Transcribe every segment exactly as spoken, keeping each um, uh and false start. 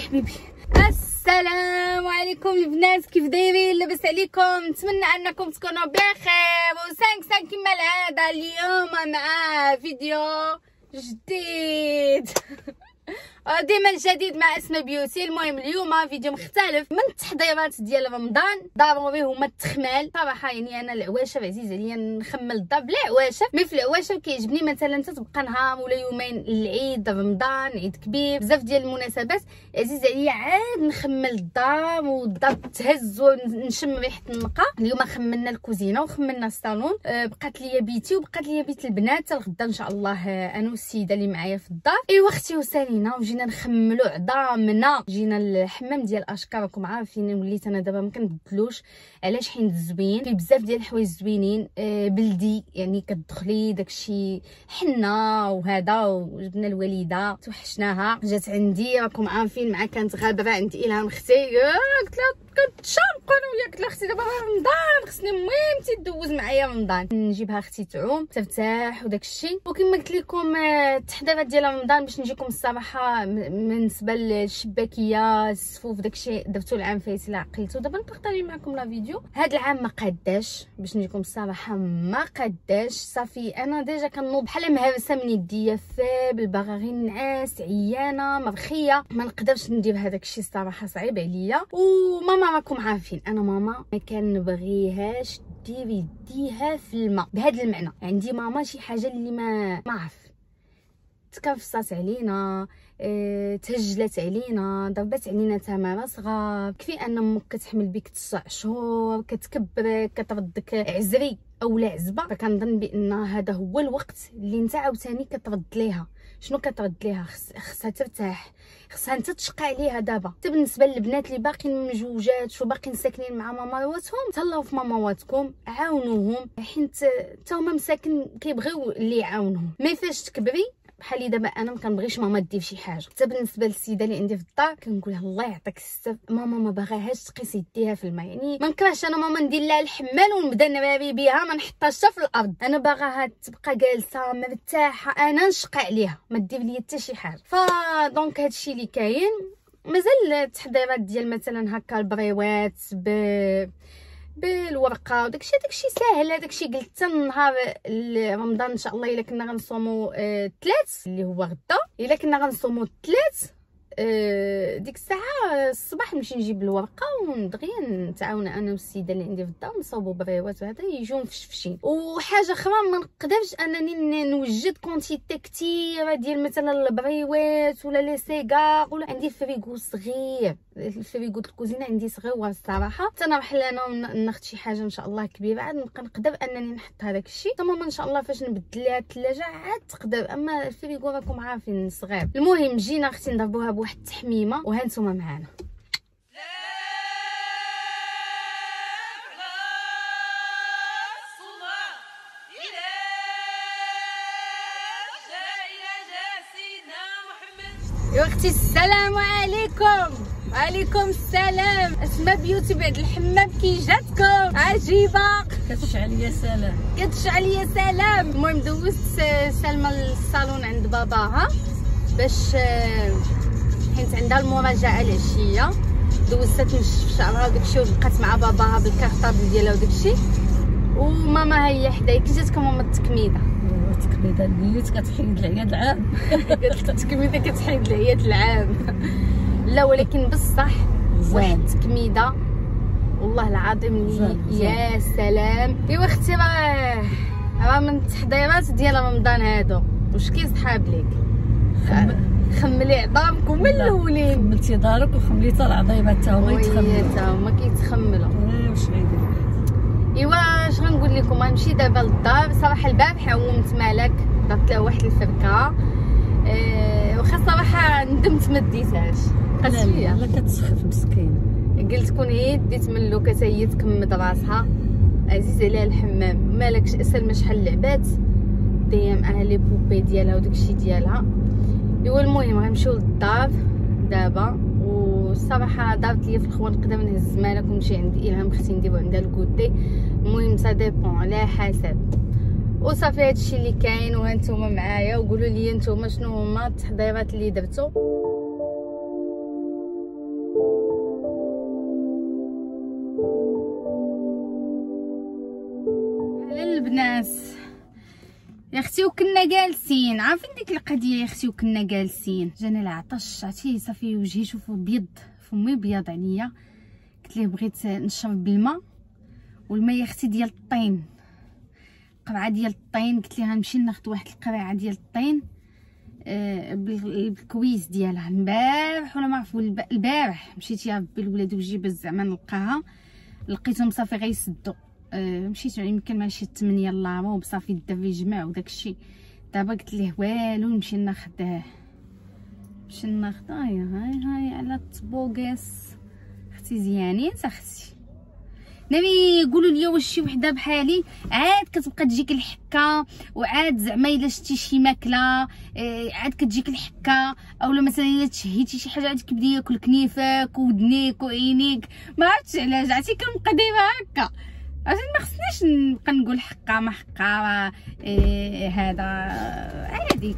صافي حبيبي. السلام عليكم البنات، كيف دايرين؟ لاباس عليكم؟ نتمنى انكم تكونوا بخير وسانكسان كما العاده. اليوم مع فيديو جديد وديما الجديد مع اسماء بيوتي. المهم اليوم فيديو مختلف من التحضيرات ديال رمضان، ضروري هما التخمال صراحه. يعني انا العواشف عزيزه عليا نخمل الضرب العواشف، مي في العواشف كيعجبني مثلا تتبقى نهار ولا يومين العيد، رمضان عيد كبير بزاف ديال المناسبات، عزيزه عليا عاد نخمل الضرب والضرب تهز ونشم ريحه النقا. اليوم خملنا الكوزينه وخملنا الصالون، بقات ليا بيتي وبقات ليا بيت البنات حتى الغدا ان شاء الله، انا والسيده اللي معايا في الدار. ايوا اختي وسالينا جينا نخملوا عظامنا، جينا الحمام ديال اشكار راكم عارفين وليت انا دابا ما كنبدلوش. علاش؟ حين زوين فيه بزاف ديال الحوايج زوينين، أه بلدي يعني كتدخلي داكشي حنه وهذا. وجبنا الواليده توحشناها جات عندي راكم عارفين، مع كانت غابره عند الهام اختي، قلت لها كتشنقون وياك، قلت لها اختي دابا رمضان خصني المهم تدوز معايا رمضان، نجيبها اختي تعوم ترتاح وداكشي. وكما قلت لكم التحضيرات ديال رمضان باش نجيكم الصراحه بالنسبه للشباكيه الصفوف داكشي درتو العام فايت لا عقلتو، دابا نبارطاجي معكم لا فيديو. هاد العام ما قاداش باش نجيكم الصراحه، ما قاداش صافي. انا ديجا كنوض بحال مهرسه من يديا فابل، باغا غير نعاس، عيانه مرخيه، ما نقدرش ندير هذاك الشيء الصراحه، صعيب عليا. وماما راكم عارفين انا ماما ما كنبغيهاش ديري يديها في الماء، بهذا المعنى عندي ماما شي حاجه اللي ما ما عرف تكفصات علينا، اه تهجلت علينا، ضربات علينا تماره صغار. كفي ان امك كتحمل بك تسع شهور، كتكبرك، كتردك عزري اولا عزبه، فكنظن بان هذا هو الوقت اللي انت عاوتاني كترد ليها. شنو كترد ليها؟ خصها ترتاح، خصها انت تشقى عليها. دابا حتى بالنسبه للبنات اللي باقيين مجوجات وباقيين ساكنين مع ماماواتهم، تهلاو في ماماواتكم، عاونوهم، حيت حتى هما مساكن كيبغيو اللي يعاونهم. مي فاش تكبري بحالي دابا انا ما كنبغيش ماما دير شي حاجه. حتى بالنسبه للسيده اللي عندي في الدار كنقول لها الله يعطيك الستر، ماما ما باغاهاش تقيس يديها في الماء. يعني ما نكرهش انا ماما ندير لها الحمال ونبدا نراري بها، ما نحطهاش في الارض، انا باغاها تبقى جالسه مرتاحه، انا نشقى عليها، ما دير ليا حتى شي حاجه. ف دونك هادشي اللي كاين. مازال التحضيرات ديال مثلا هكا البريوات ب بالورقه وداكشي، داكشي ساهل. هداكشي قلت حتى النهار رمضان ان شاء الله الا كنا غنصوموا الثلاث اللي هو غدا، الا كنا غنصوموا الثلاث ديك الساعه الصباح نمشي نجيب الورقه ونبغي نتعاون انا والسيده اللي عندي في الدار نصاوبوا بريوات وهذا يجيو مفشفشين. وحاجه اخرى ما نقدرش انني نوجد كونتيتي كثيره ديال مثلا البريوات ولا لي سيغار، ولا عندي فريغو صغير، الفريغو الكوزينه عندي صغير الصراحه، حتى نروح لهنا ناخذ شي حاجه ان شاء الله كبيره عاد نبقى نقدر انني نحط هذاك الشيء. تماما ان شاء الله فاش نبدل لها الثلاجه عاد تقدر، اما الفريغو راكم عارفين صغير. المهم جينا اختي نضربوها بواحد التحميمه وهانتوما معانا. يا اختي السلام عليكم. وعليكم السلام. اسماء بيوتي بعد الحمام كي جاتكم عجيبه، كتشعل يا سلام، كتشعل يا سلام. المهم دوزت سلمى للصالون عند باباها باش حيت عندها المراجعه العشيه، دوزتها تنشف شعرها وداكشي وبقات مع باباها بالكارطابل ديالها وداكشي. وماما هي حدايا. كي جاتكم ماما التكميده؟ التكميده وليت كتحيد العياد العام، قالت لك التكميده كتحيد العياد العام. لا ولكن بصح واحد التكميده والله العظيم يا سلام. ايوا اختي راه راه من التحضيرات ديال رمضان هادو. واش كيصحاب ليك؟ خملي عظامك ومن الاولين خملتي دارك وخمليتي العظيمه حتى هما يتخملوا، حتى هما كيتخملوا. واش غندير؟ ايوا اش غنقول لكم، غنمشي دابا للدار صراحه. البارح عومت مالك درت له واحد الفركه، أه واخا صراحه ندمت ما ديتهاش، بقات ليا لا كتسخف مسكينه، قلت كون هي ديت من اللوكه حتى هي تكمد راسها، عزيز عليها الحمام. مالكش اسلم شحال لعبات دايه معاها لي بوبي ديالها وداكشي ديالها. ايوا المهم غنمشيو للدار دابا. والصراحه دارت ليا في الخوان نقدر نهز مالك ونمشي عند الهام اختي نديرو عندها الكوتي. المهم سا ديبون على حسب. وصافي هادشي اللي كاين وهانتوما معايا، وقولوا لي نتوما شنو هما التحضيرات اللي درتو. البنات يا اختي وكنا جالسين، عارفين ديك القضيه يا اختي وكنا جالسين جانا العطش عرفتي صافي وجهي شوفوا بيض، فمي بيض عليا، قلت ليه بغيت نشرب بالماء والماء يا اختي ديال الطين، قرعه ديال الطين، قلت ليها نمشي ناخذ واحد القرعه ديال الطين آه بالكويس ديالها البارح ولا ما عرف البارح، مشيت يا ربي الولاد وجيبات زعما نلقاها لقيتهم صافي غيسدوا آه مشيت يمكن مع شي ثمانية لارو وبصافي الدري جمعوا داكشي، دابا قلت ليه والو نمشي ناخذه نمشي ناخذ هاي هاي هاي على الطبوكاس اختي زيانين اختي نبي يقولوا لي واش شي وحده بحالي عاد كتبقى تجيك الحكه وعاد زعما الا شتي شي ماكله عاد كتجيك الحكه اولا مثلا الا تشهيتي شي حاجه عاد كيبدا ياكل كنيفك ودنيك وعينيك ما عرفتش علاش عرفتي كنبقى ديما هكا عشان ما خصنيش نبقى نقول حقه ما حقه إيه هذا عادي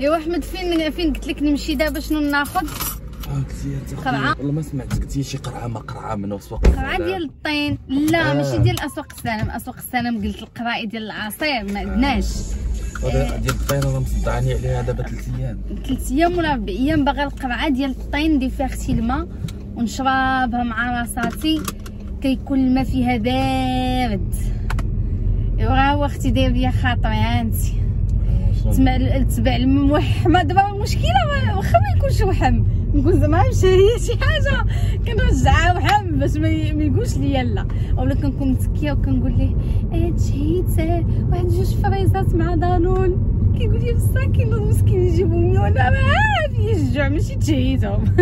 ايوا احمد فين فين قلت لك نمشي دابا شنو ناخذ قرعه والله ما سمعتك قلتي شي قرعه ما قرعه من اسواق قرعه ديال الطين لا آه. ماشي ديال اسواق السلام، اسواق السلام قلت القرائي ديال العصير ما عندناش قرعه آه. ديال الطين راه مصدعاني عليها دابا ثلاث ايام ثلاث ايام ولا اربع ايام باغا القرعه ديال الطين ندير فيها اختي الماء ونشربها مع راساتي كيكون الماء فيها بارد وراه هو اختي داير ليا خاطري هانتي تما تبع الموحمه دابا المشكله واخا ما يكونش وحم نقول زعما هي شي حاجه كنرجعها وحم باش ما يقولش ليا لا اولا كنكون متكيه وكنقول ليه اه شهيت واحد جوج فريزات مع دانون كيقول لي بالساكين المسكين يجيبهم لي وانا عارفه الجوع ماشي تشهيتهم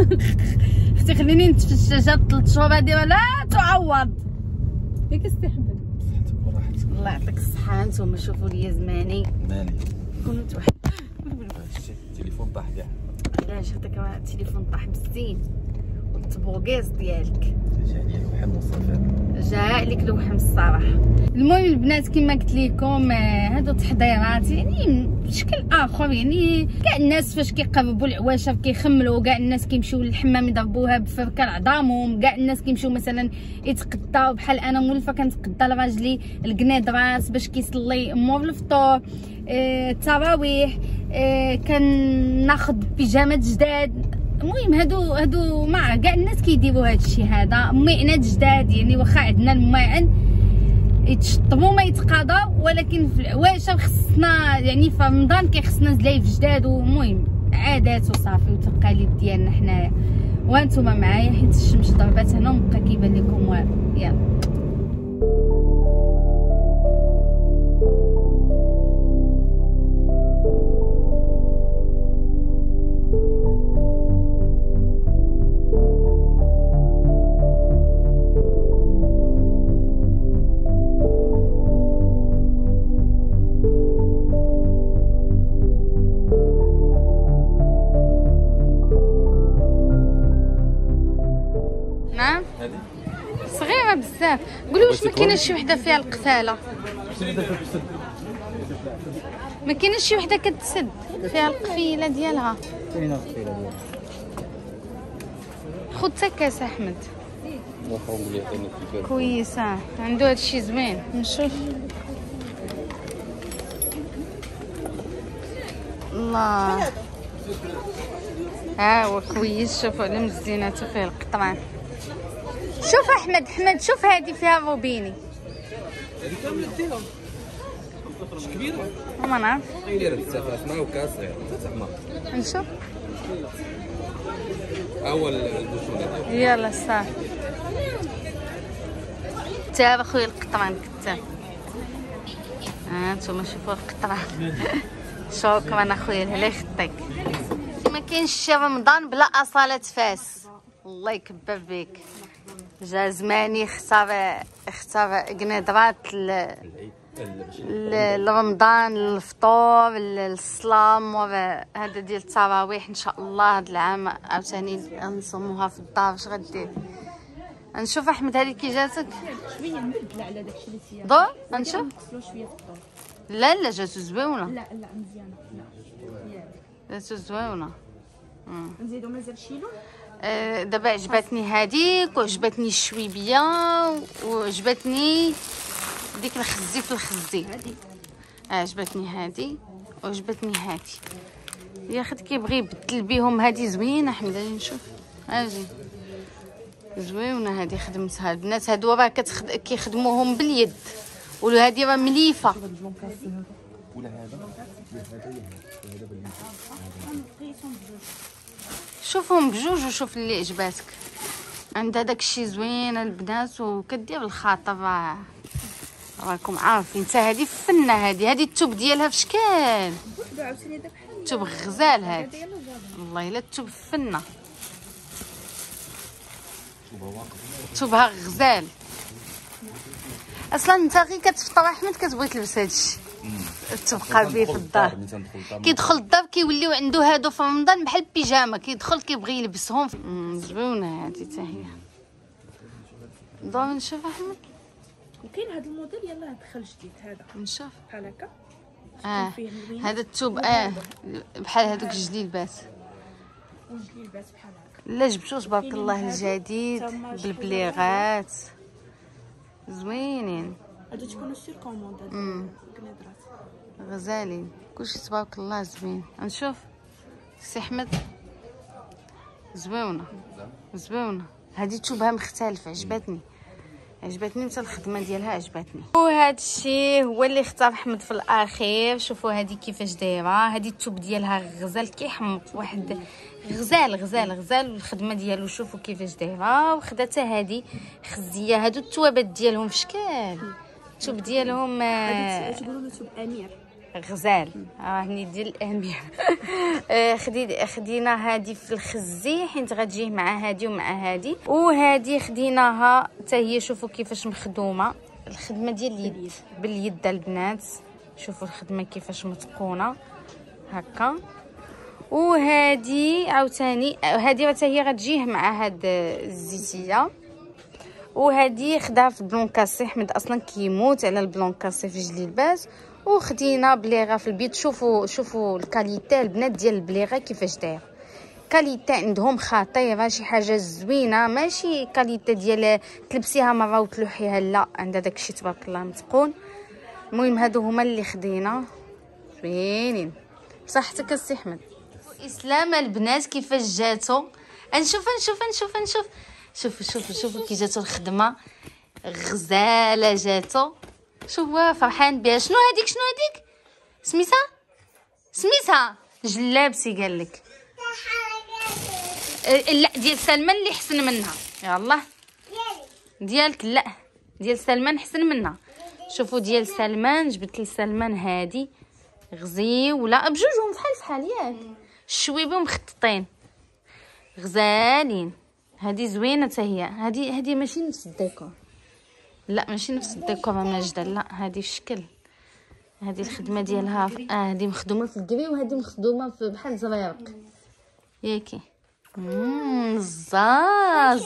اختي خليني نتفشى هاد ثلاث شهور هادي ولا تعوض ياك استحبل صحتك وراحتك الله يعطيك الصحه نتوما شوفوا لي زماني مالي كونوا توحد التليفون طاح كاع علاش هذاك راه التليفون طاح بزين والطبوكيز ديالك جا عليك الوحم صافي جا عليك الوحم الصراحه. المهم البنات كما قلت لكم هادو تحضيرات يعني بشكل اخر يعني كاع الناس فاش كيقربوا العواشر كيخملوا، كاع الناس كيمشيو للحمام يضربوها بفركه لعظامهم، كاع الناس كيمشيو مثلا يتقداو بحال انا مولفه كنتقدا لراجلي القنيدرات باش كيصلي مور الفطور التراويح اه اه كناخد بيجامات جداد. المهم هادو هادو مع كاع الناس كيديروا هادشي هذا ميعنات جداد يعني واخا عندنا الماعن يتشطبوا ما يتقاضاو ولكن في العواشر خصنا يعني في رمضان كيخصنا زلايف جداد ومهم عادات وصافي وتقاليد ديالنا حنايا وانتم معايا حيت الشمس ضربات هنا ومبقى كيبان لكم والو يلا صغيره بزاف. قولوا واش ما كاينه شي وحده فيها القفاله؟ ما كاينه شي وحده كتسد فيها القفيله ديالها؟ كاينه القفيله ديالها. خذ تا كاس احمد كويسه عنده هادشي زوين نشوف الله ها هو كويس شوفوا على مزيناته فيه القطران. شوف احمد احمد شوف هذه فيها روبيني هذه كامله ديالها كبيره ما نعرف دايره بزاف ما وكاس صغير تما نشوف اول البوشونه يلا صافي تاب اخويا القطران كتاب ها نتوما شوفوا القطران شكرا اخويا الله يخطيك. ما كاينش شي رمضان بلا اصالات فاس الله يكبر بك جا زماني اختار اختار قنيدرات لرمضان الفطور الصلام هذا ديال التراويح ان شاء الله هذا العام عاوتاني نصوموها في الدار. اش غدير نشوف احمد هذه كي جاتك شويه مبدله على داكشي اللي سيا ضو غنشوف نغسلو شويه الفطور لا لا جاتو زويونه لا لا مزيانه لا جاتو زويونه نزيدو مازال شي لون دابا عجبتني هذيك وعجبتني الشويبيه وعجبتني ديك الخزي في الخزي هادي عجبتني، هادي وعجبتني هادي. يا خد كيبغي يبدل بيهم، هادي زوينه حمداني نشوف، اجي زوينه هادي خدمتها البنات، هادو راه كتخد... كيخدموهم باليد، وهادي راه مليفه. ولا هذا هذا شوفهم بجوج وشوف اللي عجباتك، عندها داكشي زوين البنات وكدير الخاطر، راه راكم عارفين حتى هذه فنه. هذه هذه التوب ديالها في شكل توب غزال، هذه والله الا التوب فنه، توبها غزال. اصلا انت غير كتفطر احمد كتبغي تلبس هادشي تبقى به في الدار، كيدخل الدار كيوليو عنده هادو في رمضان بحال البيجامه، كيدخل كيبغي يلبسهم. زوينه هادي حتى هي، ضروري نشوف احمد. وكاين هاد الموديل يلاه دخل جديد هذا، نشوف بحال هكا اه هذا الثوب اه بحال هادوك الجليبات، والجليبات بحال هكا. لا جبتو تبارك الله الجديد بالبليغات زوينين، هادو تكونوا سير كوموند، هادو غزالين كلشي تبارك الله زوين. نشوف سي احمد زويونه زويونه هادي، تشوبها مختلفه عجبتني، عجبتني حتى الخدمه ديالها عجبتني. وهذا الشيء هو اللي اختار احمد في الاخير. شوفوا هذه كيفاش دايره، هذه التوب ديالها غزال كيحمق، واحد غزال غزال غزال والخدمه ديالو شوفوا كيفاش دايره. وخدا حتى هذه خزيه، هادو التوابات ديالهم في شكل التوب ديالهم هذيك تقولوا له توب امير غزال، راني ديال الامير. خدي خدينا هذه في الخزي حيت غتجيه مع هذه ومع هذه، وهذه خديناها حتى هي. شوفوا كيفاش مخدومه، الخدمه ديال اليد باليد البنات، شوفوا الخدمه كيفاش متقونه هكا. وهذه عاوتاني هذه حتى هي غتجيه مع هاد الزيتيه. وهذه خداها في البلونكاسي، حمد اصلا كيموت على البلونكاسي في جليبات، وخدينا بليغه في البيت. شوفوا شوفوا الكاليتي البنات ديال البليغه كيفاش داير، كاليتي عندهم خطيره، شي حاجه زوينه، ماشي كاليتي ديال تلبسيها مره وتلوحيها، لا عندها داكشي تبارك الله متقون. المهم هادو هما اللي خدينا زوينين بصحتك السي احمد. اسلام البنات كيفاش جاتو، نشوف نشوف نشوف نشوف شوفوا شوفوا شوفوا كي جاتو الخدمه غزاله جاتو، شوفوا فرحان بها. شنو هذيك شنو هذيك سميتها سميتها جلابتي قال لك لا ديال سلمى اللي حسن منها، يلاه ديالك لا ديال سلمى حسن منها. شوفوا ديال سلمى جبت لي سلمى هادي غزي، ولا بجوجهم فحال فحال ياك، الشويبه مخططين غزالين. هادي زوينه حتى هي، هادي هادي ماشي نفس الديكور، لا ماشي نفس الديكور ماجده، لا هادي في شكل، هادي الخدمه ديالها اه هادي مخدومه في الكري، وهادي مخدومه في بحال زريرق ياكي زاز.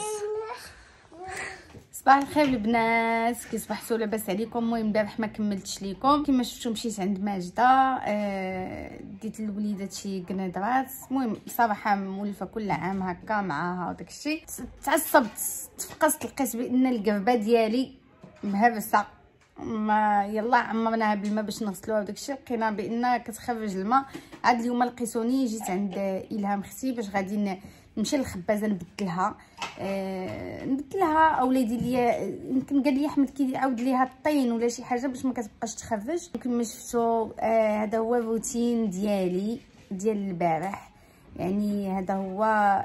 صباح الخير البنات، كي صبحتوا لاباس عليكم. المهم امبارح ما كملتش ليكم كما شفتوا، مشيت عند ماجده آه ديت الوليدات شي قنيدرات. المهم صراحه مولفه كل عام هكا معاها وداكشي، تعصبت تفقست، لقيت بان القربه ديالي مهرسه، ما يلا عمرناها بالماء باش نغسلوها وداكشي، لقينا بان كتخرج الماء. عاد اليوم لقيتوني جيت عند الهام اختي باش غادي نمشي للخبازه نبدلها أه نبدلها. اولادي ليا يمكن قال لي احمد كي عاود ليها الطين ولا شي حاجه باش ما كتبقاش تخرج. كما شفتوا هذا هو الروتين ديالي ديال البارح، يعني هذا هو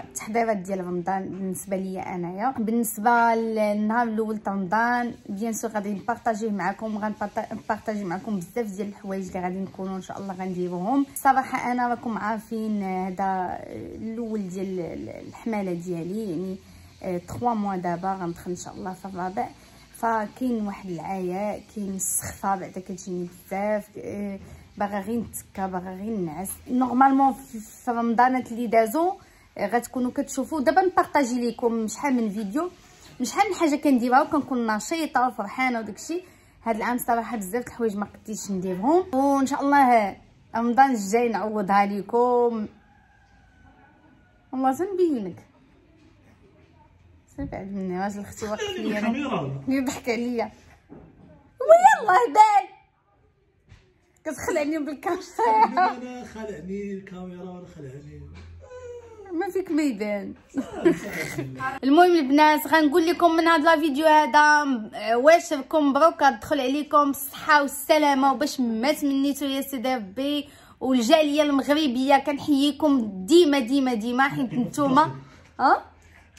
التحضيرات ديال رمضان بالنسبه ليا انايا. بالنسبه للنهار الاول تاع رمضان بيان سور غادي نبارطاجيه معكم، غنبارطاجي معكم بزاف ديال الحوايج اللي غادي نكونوا ان شاء الله غنديروهم. صراحه انا راكم عارفين هذا الاول ديال الحماله ديالي، يعني ثلاثة موا دابا غندخل ان شاء الله في الرابع، فكاين واحد العياء، كاين السخفه بعدا كتجيني بزاف، باغا غير نتكا باغا غير نعس. نورمالمون في رمضانات اللي دازو غتكونوا كتشوفوا دابا نبارطاجي لكم شحال من فيديو، شحال من حاجه كنديرها وكنكون نشيطه وفرحانه وداكشي. هاد العام صراحه بزاف د الحوايج ما قديتش نديرهم، وان شاء الله رمضان الجاي نعوضها لكم. والله تنبينك صافي عندنا واش اختي وقت ليا يضحك عليا. الله يبارك. كتخلعني بالكاميرا. انا خلعني الكاميرا ولا خلعني ما فيك ما يبان. المهم البنات غنقول لكم من هاد لا فيديو هذا واش راكم مبروك تدخل عليكم بالصحه والسلامه وباش ما تمنيتو يا سيدي ربي. والجاليه المغربيه كنحييكم ديما ديما ديما حيت نتوما ها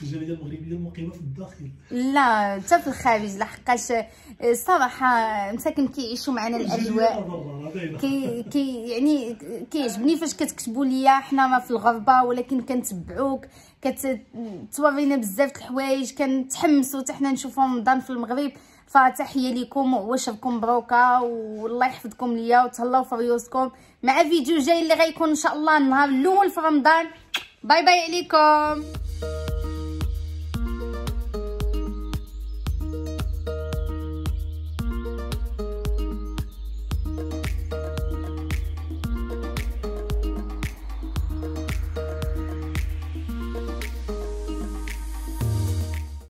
الجاليه المغربيه مقيمه في الداخل لا حتى في الخارج لحقاش صراحه مساكن كيعيشوا معنا الاجواء كي كي يعني كيعجبني فاش كتكتبوا ليا حنا ما في الغربه ولكن كنتبعوك كتورينا بزاف الحوايج كنتحمسوا حتى حنا نشوفوا رمضان في المغرب. فتحيه ليكم واش راكم مبروكه والله يحفظكم ليا وتهلاو في ريوسكم مع فيديو جاي اللي غيكون ان شاء الله النهار الاول في رمضان. باي باي عليكم.